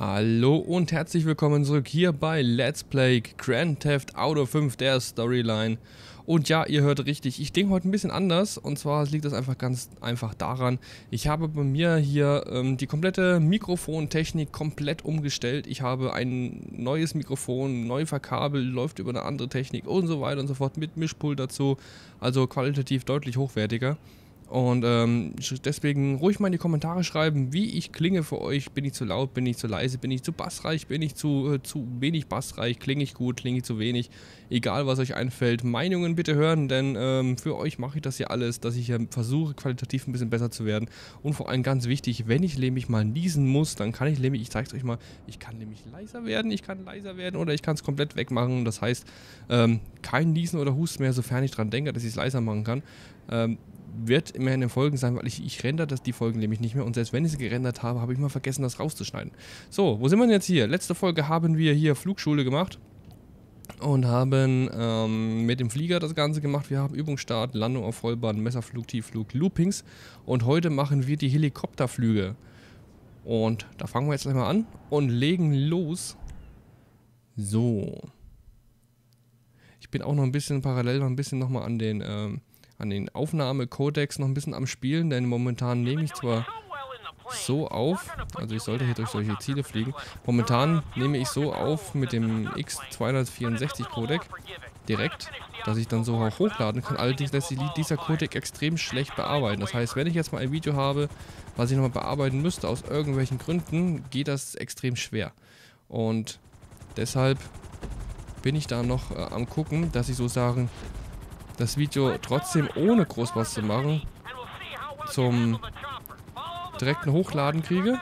Hallo und herzlich willkommen zurück hier bei Let's Play Grand Theft Auto 5, der Storyline. Und ja, ihr hört richtig, ich denke heute ein bisschen anders und zwar liegt das einfach ganz einfach daran, ich habe bei mir hier die komplette Mikrofontechnik komplett umgestellt. Ich habe ein neues Mikrofon, neu verkabelt, läuft über eine andere Technik und so weiter und so fort mit Mischpult dazu, also qualitativ deutlich hochwertiger. Und deswegen ruhig mal in die Kommentare schreiben, wie ich klinge für euch. Bin ich zu laut, bin ich zu leise, bin ich zu bassreich, bin ich zu wenig bassreich, klinge ich gut, klinge ich zu wenig. Egal was euch einfällt, Meinungen bitte hören, denn für euch mache ich das hier alles, dass ich hier versuche qualitativ ein bisschen besser zu werden. Und vor allem ganz wichtig, wenn ich nämlich mal niesen muss, dann kann ich nämlich, ich zeige es euch mal, ich kann nämlich leiser werden oder ich kann es komplett wegmachen. Das heißt, kein Niesen oder Husten mehr, sofern ich dran denke, dass ich es leiser machen kann. Wird immer in den Folgen sein, weil ich rendere die Folgen nämlich nicht mehr und selbst wenn ich sie gerendert habe, habe ich mal vergessen, das rauszuschneiden. So, wo sind wir denn jetzt hier? Letzte Folge haben wir hier Flugschule gemacht und haben mit dem Flieger das Ganze gemacht. Wir haben Übungsstart, Landung auf Rollbahn, Messerflug, Tiefflug, Loopings und heute machen wir die Helikopterflüge. Und da fangen wir jetzt gleich mal an und legen los. So. Ich bin auch noch ein bisschen parallel, nochmal an den an den Aufnahmecodex noch ein bisschen am Spielen, denn momentan nehme ich zwar so auf, also ich sollte hier durch solche Ziele fliegen, momentan nehme ich so auf mit dem X264-Codec direkt, dass ich dann so auch hochladen kann, allerdings lässt sich dieser Codec extrem schlecht bearbeiten, das heißt, wenn ich jetzt mal ein Video habe, was ich nochmal bearbeiten müsste, aus irgendwelchen Gründen, geht das extrem schwer und deshalb bin ich da noch am gucken, dass ich so sagen, das Video trotzdem ohne groß was zu machen zum direkten Hochladen kriege.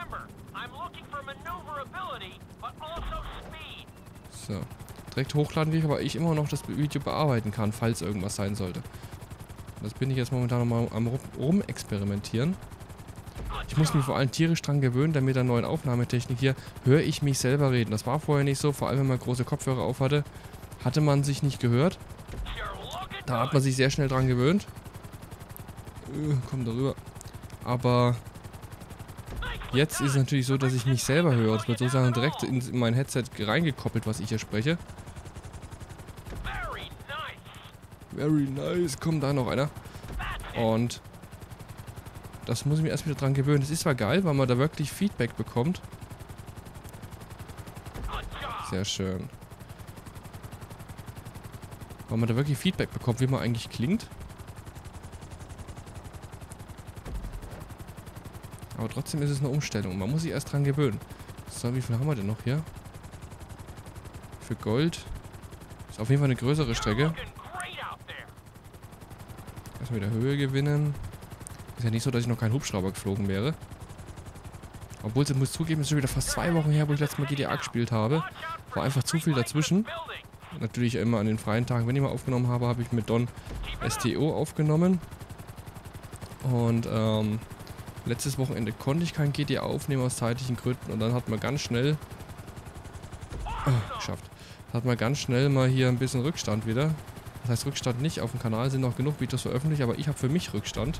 So, direkt hochladen kriege, aber ich immer noch das Video bearbeiten kann, falls irgendwas sein sollte. Das bin ich jetzt momentan nochmal am Rumexperimentieren. Ich muss mich vor allem tierisch dran gewöhnen, denn mit der neuen Aufnahmetechnik hier höre ich mich selber reden. Das war vorher nicht so, vor allem wenn man große Kopfhörer auf hatte, hatte man sich nicht gehört. Da hat man sich sehr schnell dran gewöhnt. Komm darüber. Aber jetzt ist es natürlich so, dass ich mich selber höre. Es wird sozusagen direkt in mein Headset reingekoppelt, was ich hier spreche. Very nice. Komm, da noch einer. Und das muss ich mir erst wieder dran gewöhnen. Das ist zwar geil, weil man da wirklich Feedback bekommt. Sehr schön. Weil man da wirklich Feedback bekommt, wie man eigentlich klingt. Aber trotzdem ist es eine Umstellung. Man muss sich erst dran gewöhnen. So, wie viel haben wir denn noch hier? Für Gold. Ist auf jeden Fall eine größere Strecke. Erstmal wieder Höhe gewinnen. Ist ja nicht so, dass ich noch kein Hubschrauber geflogen wäre. Obwohl, ich muss zugeben, es ist schon wieder fast 2 Wochen her, wo ich letztes Mal GTA gespielt habe. War einfach zu viel dazwischen. Natürlich immer an den freien Tagen, wenn ich mal aufgenommen habe, habe ich mit Don STO aufgenommen. Und letztes Wochenende konnte ich kein GTA aufnehmen aus zeitlichen Gründen. Und dann hat man ganz schnell... geschafft. Hat man ganz schnell mal hier ein bisschen Rückstand wieder. Das heißt Rückstand nicht, auf dem Kanal sind noch genug Videos veröffentlicht, aber ich habe für mich Rückstand.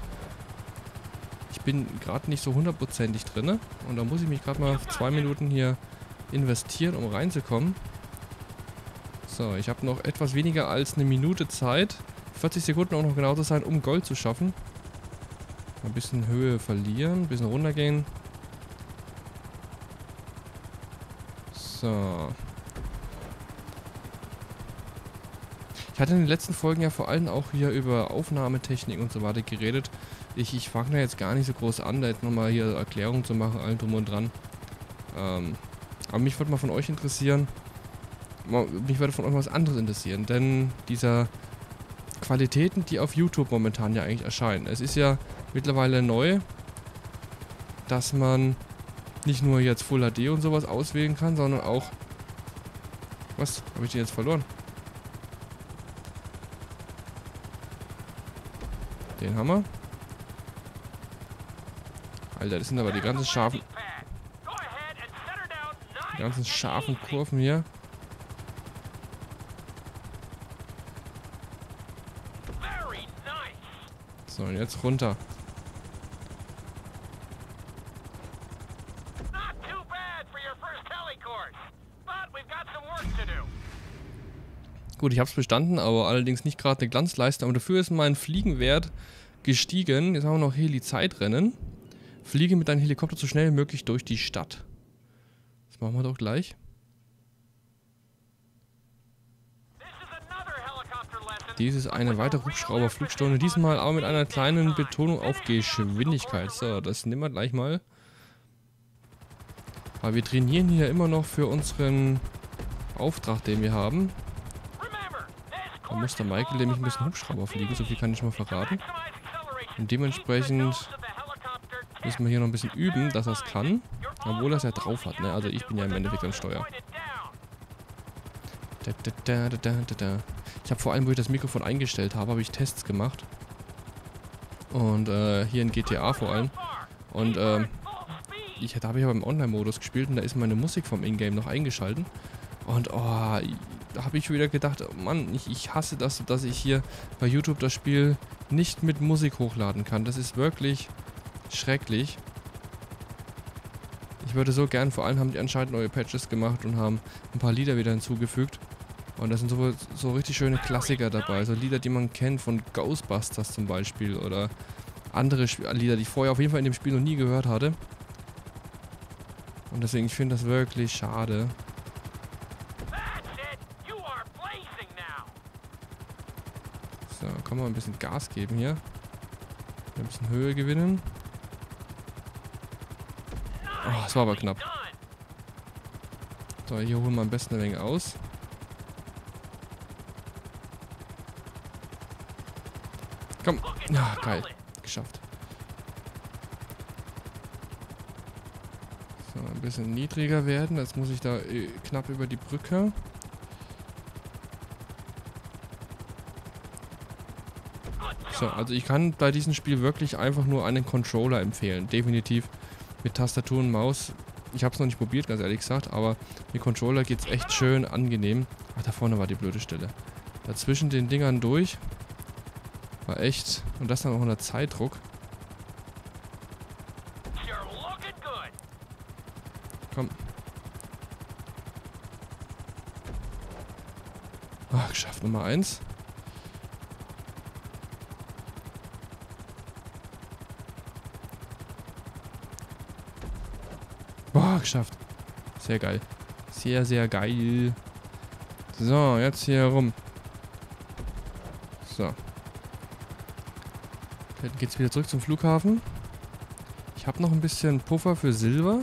Ich bin gerade nicht so hundertprozentig drin. Und da muss ich mich gerade mal 2 Minuten hier investieren, um reinzukommen. So, ich habe noch etwas weniger als 1 Minute Zeit, 40 Sekunden auch noch genau zu sein, um Gold zu schaffen. Ein bisschen Höhe verlieren, ein bisschen runtergehen. So. Ich hatte in den letzten Folgen ja vor allem auch hier über Aufnahmetechnik und so weiter geredet. Ich fange da jetzt gar nicht so groß an, da jetzt nochmal hier Erklärungen zu machen, allem drum und dran. Aber mich würde mal von euch interessieren. Mich würde von euch was anderes interessieren, denn diese Qualitäten, die auf YouTube momentan ja eigentlich erscheinen. Es ist ja mittlerweile neu, dass man nicht nur jetzt Full HD und sowas auswählen kann, sondern auch... Was? Habe ich den jetzt verloren? Den haben wir. Alter, das sind aber die ganzen scharfen... Die ganzen scharfen Kurven hier. So, und jetzt runter. Gut, ich habe es bestanden, aber allerdings nicht gerade eine Glanzleiste. Aber dafür ist mein Fliegenwert gestiegen. Jetzt haben wir noch Heli-Zeitrennen. Fliege mit deinem Helikopter so schnell wie möglich durch die Stadt. Das machen wir doch gleich. Dies ist eine weitere Hubschrauberflugstunde. Diesmal aber mit einer kleinen Betonung auf Geschwindigkeit. So, das nehmen wir gleich mal. Aber wir trainieren hier immer noch für unseren Auftrag, den wir haben. Da muss der Michael nämlich ein bisschen Hubschrauber fliegen, so viel kann ich schon mal verraten. Und dementsprechend müssen wir hier noch ein bisschen üben, dass er es kann. Obwohl er es ja drauf hat, ne? Also ich bin ja im Endeffekt an Steuer. Ich habe vor allem, wo ich das Mikrofon eingestellt habe, habe ich Tests gemacht. Und hier in GTA vor allem. Und da habe ich aber im Online-Modus gespielt und da ist meine Musik vom Ingame noch eingeschalten. Und oh, da habe ich wieder gedacht, oh Mann, ich hasse das, dass ich hier bei YouTube das Spiel nicht mit Musik hochladen kann. Das ist wirklich schrecklich. Ich würde so gern, vor allem haben die anscheinend neue Patches gemacht und haben ein paar Lieder wieder hinzugefügt. Und da sind so richtig schöne Klassiker dabei. So Lieder, die man kennt, von Ghostbusters zum Beispiel oder andere Lieder, die ich vorher auf jeden Fall in dem Spiel noch nie gehört hatte. Und deswegen, ich finde das wirklich schade. So, können wir ein bisschen Gas geben hier. Ein bisschen Höhe gewinnen. Oh, das war aber knapp. So, hier holen wir am besten eine Menge aus. Komm. Ja, geil. Geschafft. So, ein bisschen niedriger werden. Jetzt muss ich da knapp über die Brücke. So, also ich kann bei diesem Spiel wirklich einfach nur einen Controller empfehlen. Definitiv mit Tastatur und Maus. Ich habe es noch nicht probiert, ganz ehrlich gesagt, aber mit Controller geht es echt schön angenehm. Ach, da vorne war die blöde Stelle. Dazwischen den Dingern durch. War echt. Und das dann auch unter Zeitdruck. Komm. Ach, geschafft, Nummer 1. Geschafft. Sehr geil. Sehr, sehr geil. So, jetzt hier rum. So. Jetzt geht's wieder zurück zum Flughafen. Ich habe noch ein bisschen Puffer für Silber.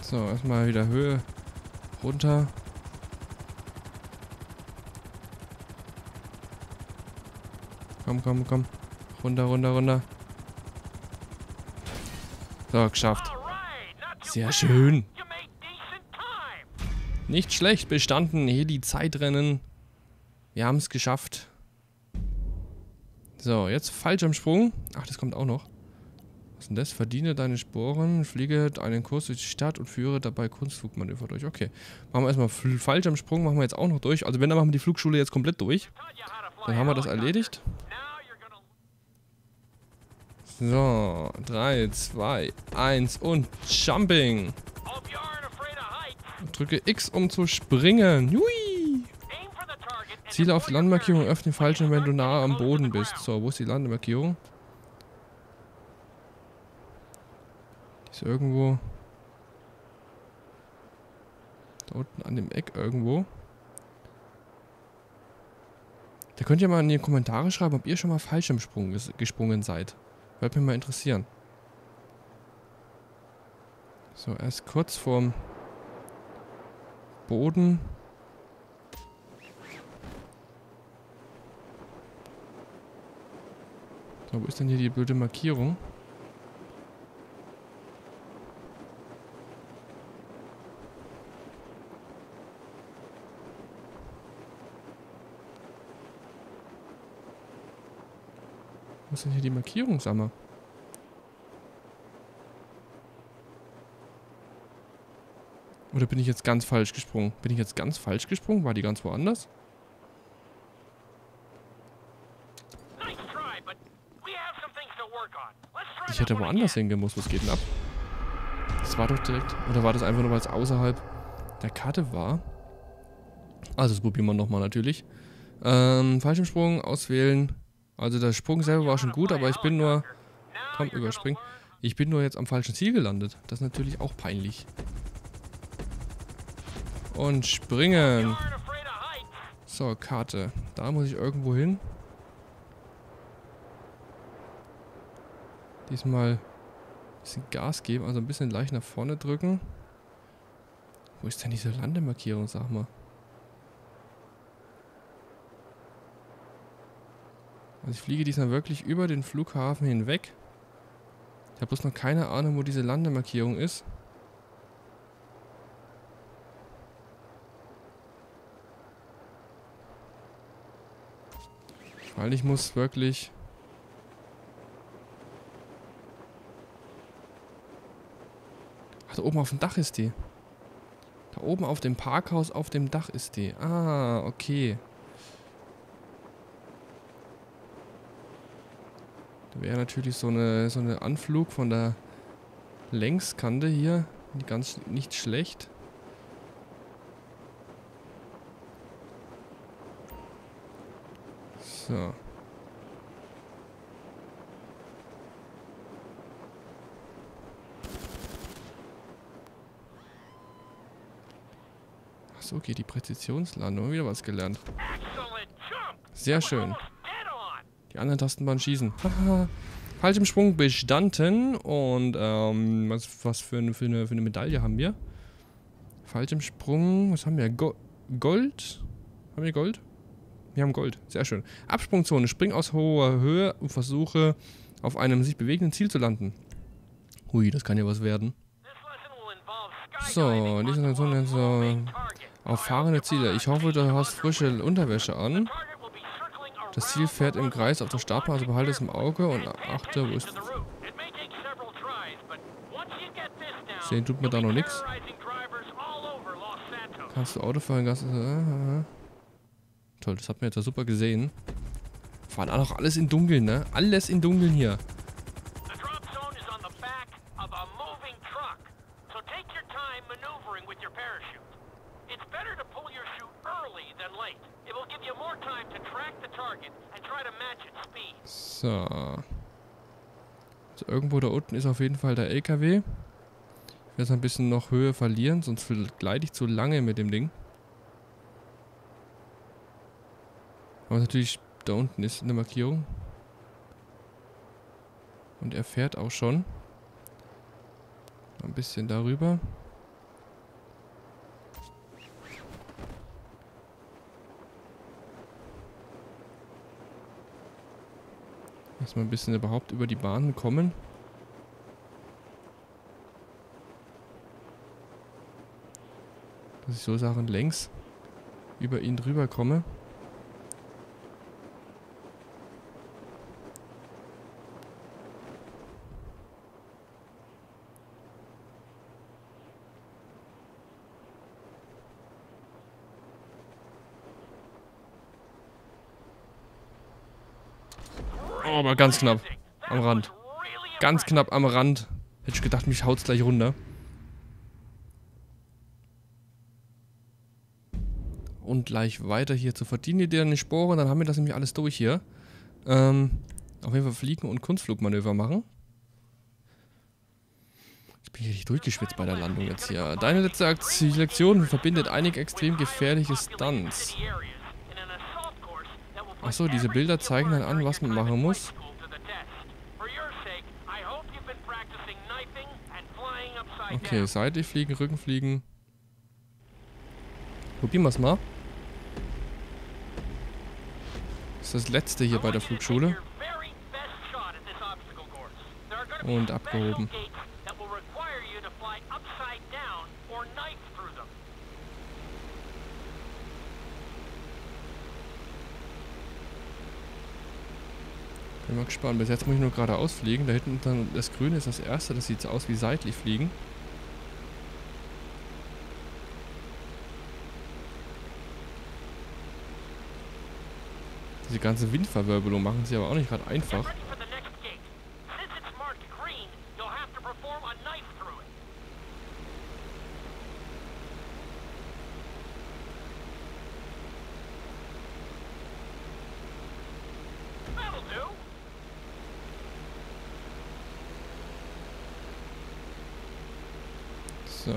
So, erstmal wieder Höhe runter. Komm, komm, komm. Runter, runter, runter. So, geschafft. Sehr schön. Nicht schlecht bestanden. Hier die Zeitrennen. Wir haben es geschafft. So, jetzt Fallschirmsprung. Ach, das kommt auch noch. Was ist denn das? Verdiene deine Sporen, fliege einen Kurs durch die Stadt und führe dabei Kunstflugmanöver durch. Okay. Machen wir erstmal Fallschirmsprung. Machen wir jetzt auch noch durch. Also wenn, dann machen wir die Flugschule jetzt komplett durch. Dann haben wir das erledigt. So, 3, 2, 1 und Jumping. Drücke X, um zu springen. Hui! Ziele auf die Landmarkierung, öffne den Fallschirm, wenn du nahe am Boden bist. So, wo ist die Landmarkierung? Die ist irgendwo. Da unten an dem Eck irgendwo. Da könnt ihr mal in die Kommentare schreiben, ob ihr schon mal Fallschirmsprung gesprungen seid. Würde mich mal interessieren. So, erst kurz vorm Boden. So, wo ist denn hier die blöde Markierung? Was sind hier die Markierungssammer? Oder bin ich jetzt ganz falsch gesprungen? Bin ich jetzt ganz falsch gesprungen? War die ganz woanders? Ich hätte woanders hingemusst. Was geht denn ab? Das war doch direkt... Oder war das einfach nur, weil es außerhalb der Karte war? Also das probieren wir nochmal natürlich. Fallschirmsprung, auswählen. Also der Sprung selber war schon gut, aber ich bin nur... Komm, überspringen. Ich bin nur jetzt am falschen Ziel gelandet. Das ist natürlich auch peinlich. Und springen. So, Karte. Da muss ich irgendwo hin. Diesmal ein bisschen Gas geben, also ein bisschen leicht nach vorne drücken. Wo ist denn diese Landemarkierung, sag mal? Also ich fliege diesmal wirklich über den Flughafen hinweg. Ich habe bloß noch keine Ahnung, wo diese Landemarkierung ist. Weil ich muss wirklich... Ach, da oben auf dem Dach ist die. Da oben auf dem Parkhaus auf dem Dach ist die. Ah, okay. Da wäre natürlich so eine Anflug von der Längskante hier. Ganz nicht schlecht. So. Achso, okay, die Präzisionslandung. Wieder was gelernt. Sehr schön. Die anderen Tasten waren schießen. Haha. Falschem Sprung bestanden. Und was für eine Medaille haben wir? Falschem Sprung. Was haben wir? Gold? Haben wir Gold? Wir haben Gold. Sehr schön. Absprungzone. Spring aus hoher Höhe und versuche, auf einem sich bewegenden Ziel zu landen. Hui, das kann ja was werden. So, diese Lektion nennt so auf fahrende Ziele. Ich hoffe, du hast frische Unterwäsche an. Das Ziel fährt im Kreis auf der Startbahn, also behalte es im Auge und achte, wo ist es? Sehen tut mir da noch nichts. Kannst du Auto fahren? Toll, das hat man jetzt ja super gesehen. Fahren auch noch alles in Dunkeln, ne? Alles in Dunkeln hier. So. Also irgendwo da unten ist auf jeden Fall der LKW. Ich werde ein bisschen noch Höhe verlieren, sonst gleite ich zu lange mit dem Ding. Aber natürlich, da unten ist eine Markierung. Und er fährt auch schon. Ein bisschen darüber. Erstmal ein bisschen überhaupt über die Bahn kommen. Dass ich so Sachen längs über ihn drüber komme. Aber ganz knapp am Rand. Ganz knapp am Rand. Hätte ich gedacht, mich haut's gleich runter. Und gleich weiter hier zu verdienen, die dann die Sporen. Dann haben wir das nämlich alles durch hier. Auf jeden Fall fliegen und Kunstflugmanöver machen. Ich bin hier nicht durchgeschwitzt bei der Landung jetzt hier. Deine letzte Aktion verbindet einige extrem gefährliche Stunts. Achso, diese Bilder zeigen dann an, was man machen muss. Okay, seitlich fliegen, Rücken fliegen. Probieren wir es mal. Das ist das letzte hier bei der Flugschule. Und abgehoben. Bin mal gespannt. Bis jetzt muss ich nur geradeaus fliegen. Da hinten dann das Grüne ist das erste. Das sieht so aus wie seitlich fliegen. Diese ganze Windverwirbelung machen sie aber auch nicht gerade einfach. mit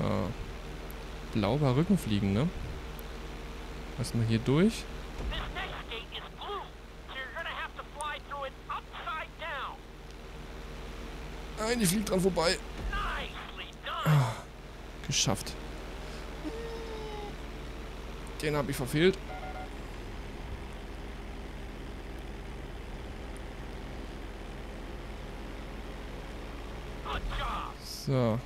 blauer Rücken fliegen, ne? Erstmal hier durch. Nein, ich fliege dran vorbei. Ah, geschafft. Den habe ich verfehlt. So.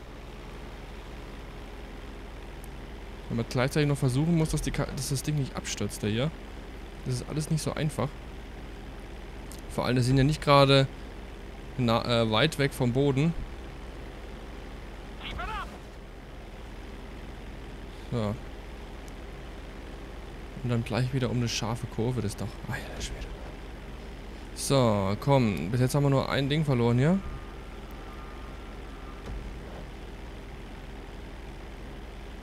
Wenn man gleichzeitig noch versuchen muss, dass das Ding nicht abstürzt, der hier. Das ist alles nicht so einfach. Vor allem, das sind ja nicht gerade weit weg vom Boden. So. Und dann gleich wieder um eine scharfe Kurve, das ist doch... Ach, ja, schwer. So, komm. Bis jetzt haben wir nur ein Ding verloren hier.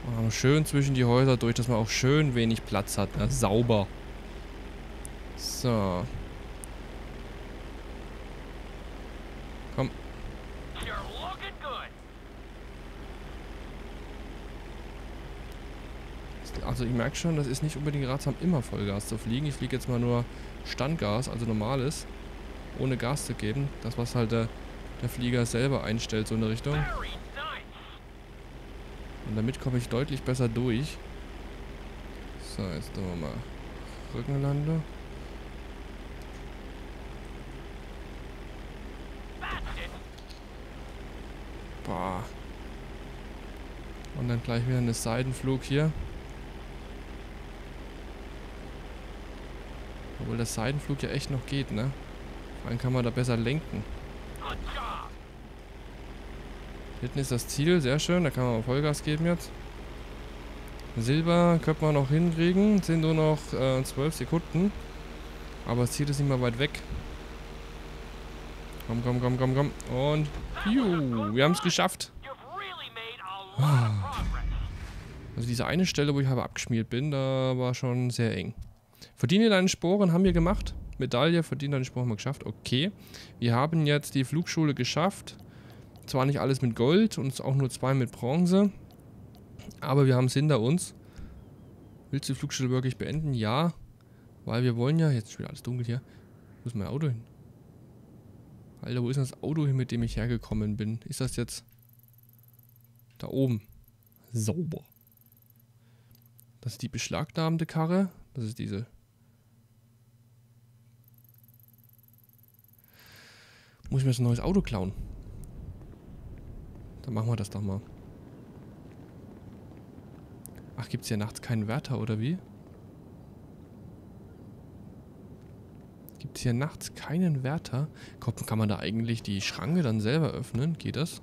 Und haben schön zwischen die Häuser durch, dass man auch schön wenig Platz hat. Ne? Sauber. So. Komm. Also ich merke schon, das ist nicht unbedingt ratsam, immer Vollgas zu fliegen. Ich fliege jetzt mal nur Standgas, also normales, ohne Gas zu geben. Das, was halt der Flieger selber einstellt, so in der Richtung. Und damit komme ich deutlich besser durch. So, jetzt tun wir mal Rückenlande. Boah. Und dann gleich wieder eine Seitenflug hier. Obwohl der Seitenflug ja echt noch geht, ne? Vor allem kann man da besser lenken. Hinten ist das Ziel, sehr schön, da kann man mal Vollgas geben jetzt. Silber könnte man noch hinkriegen, sind nur noch 12 Sekunden. Aber das Ziel ist nicht mal weit weg. Komm, komm, komm, komm, komm. Und juhu, wir haben es geschafft. Also diese eine Stelle, wo ich aber abgeschmiert bin, da war schon sehr eng. Verdiene deine Sporen haben wir gemacht. Medaille, verdiene deine Sporen haben wir geschafft. Okay, wir haben jetzt die Flugschule geschafft. Zwar nicht alles mit Gold und auch nur 2 mit Bronze, aber wir haben es hinter uns. Willst du die Flugschule wirklich beenden? Ja, weil wir wollen ja... Jetzt ist schon wieder alles dunkel hier. Wo ist mein Auto hin? Alter, wo ist denn das Auto hin, mit dem ich hergekommen bin? Ist das jetzt... Da oben. Sauber. Das ist die beschlagnahmte Karre. Das ist diese. Muss ich mir jetzt ein neues Auto klauen? Dann machen wir das doch mal. Ach, gibt's hier nachts keinen Wärter, oder wie? Gibt's hier nachts keinen Wärter? Gucken, kann man da eigentlich die Schranke dann selber öffnen? Geht das?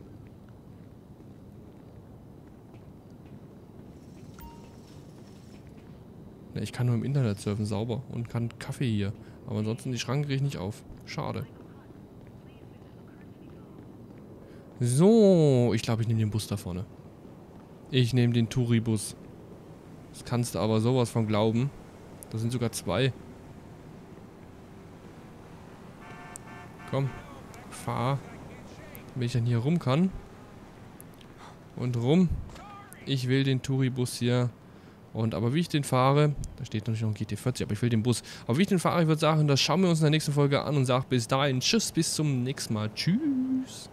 Ich kann nur im Internet surfen, sauber. Und kann Kaffee hier. Aber ansonsten, die Schranke kriege ich nicht auf. Schade. So, ich glaube, ich nehme den Bus da vorne. Ich nehme den Touribus. Das kannst du aber sowas von glauben. Da sind sogar 2. Komm, fahr. Wenn ich dann hier rum kann. Und rum. Ich will den Touribus hier... Und aber wie ich den fahre, da steht natürlich noch ein GT40, aber ich will den Bus. Aber wie ich den fahre, ich würde sagen, das schauen wir uns in der nächsten Folge an und sage bis dahin, tschüss, bis zum nächsten Mal, tschüss.